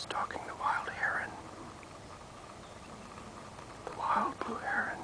stalking the wild blue heron.